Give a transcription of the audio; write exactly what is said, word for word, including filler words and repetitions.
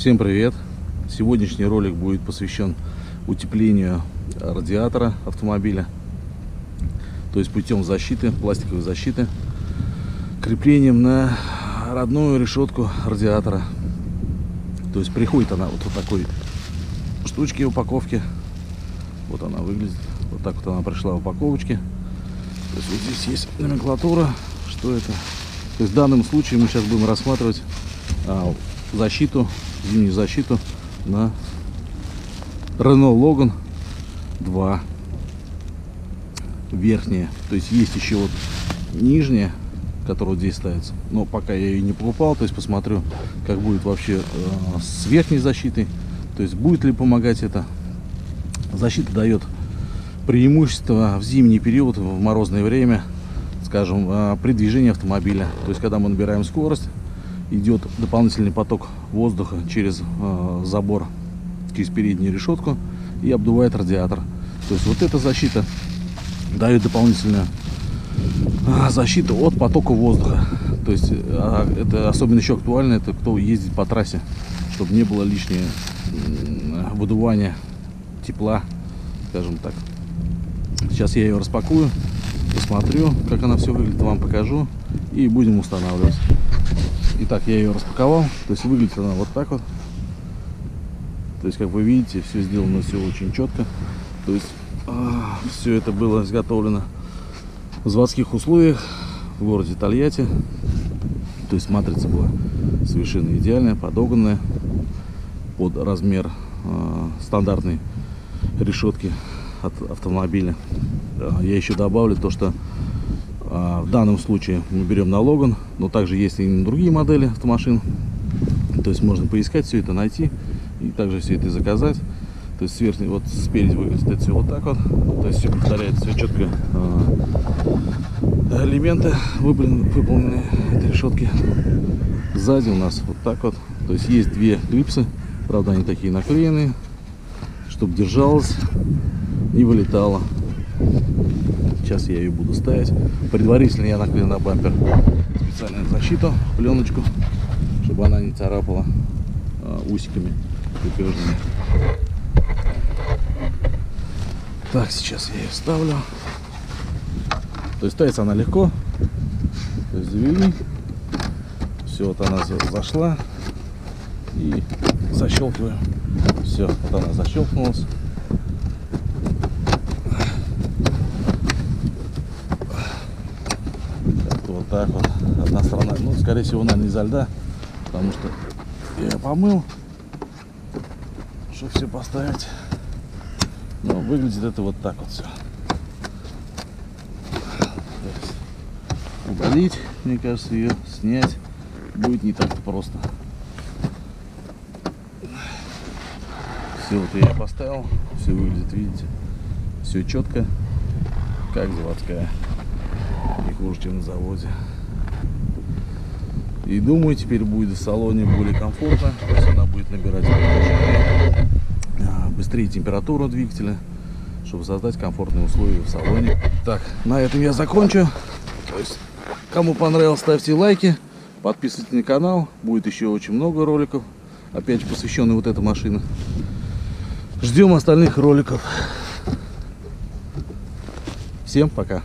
Всем привет! Сегодняшний ролик будет посвящен утеплению радиатора автомобиля, то есть путем защиты, пластиковой защиты, креплением на родную решетку радиатора. То есть приходит она вот в такой штучке, упаковке. Вот она выглядит. Вот так вот она пришла в упаковочке. То есть вот здесь есть номенклатура, что это. То есть в данном случае мы сейчас будем рассматривать а, защиту, зимнюю защиту на Renault Logan два. Верхняя. То есть есть еще вот нижняя, которая вот здесь ставится. Но пока я ее не покупал, то есть посмотрю, как будет вообще э, с верхней защитой. То есть будет ли помогать это. Защита дает преимущество в зимний период, в морозное время, скажем, э, при движении автомобиля. То есть когда мы набираем скорость, идет дополнительный поток воздуха через э, забор, через переднюю решетку и обдувает радиатор. То есть вот эта защита дает дополнительную защиту от потока воздуха. То есть это особенно еще актуально, это кто ездит по трассе, чтобы не было лишнее выдувания тепла, скажем так. Сейчас я ее распакую, посмотрю, как она все выглядит, вам покажу и будем устанавливать. Итак, я ее распаковал, то есть выглядит она вот так вот. То есть, как вы видите, все сделано, все очень четко. То есть все это было изготовлено в заводских условиях в городе Тольятти. То есть матрица была совершенно идеальная, подогнанная под размер э, стандартной решетки от автомобиля. Я еще добавлю то, что э, в данном случае мы берем на Logan, но также есть и на другие модели автомашин. То есть можно поискать все это, найти и также все это заказать. То есть сверху, вот спереди выглядит это все вот так вот. То есть все повторяется, все четко. Элементы выполнены, выполнены эти решетки. Сзади у нас вот так вот. То есть есть две клипсы. Правда, они такие наклеенные, чтобы держалась, не вылетала. Сейчас я ее буду ставить. Предварительно я наклеил на бампер специальную защиту, пленочку, чтобы она не царапала усиками крепежными. Так, сейчас я ее вставлю. То есть ставится она легко. То есть завели. Все, вот она зашла. И защелкиваем. Все, вот она защелкнулась. Как-то вот так вот. Одна сторона. Ну, скорее всего, она не изо льда. Потому что я ее помыл. Чтобы все поставить. Но выглядит это вот так вот все. Удалить, мне кажется, ее снять будет не так-то просто. Все, вот я ее поставил. Все выглядит, видите, все четко, как заводская. Не хуже, чем на заводе. И думаю, теперь будет в салоне более комфортно. То есть она будет набирать быстрее температуру двигателя, чтобы создать комфортные условия в салоне. Так, на этом я закончу. То есть, кому понравилось, ставьте лайки, подписывайтесь на канал. Будет еще очень много роликов, опять же, посвященных вот этой машине. Ждем остальных роликов. Всем пока.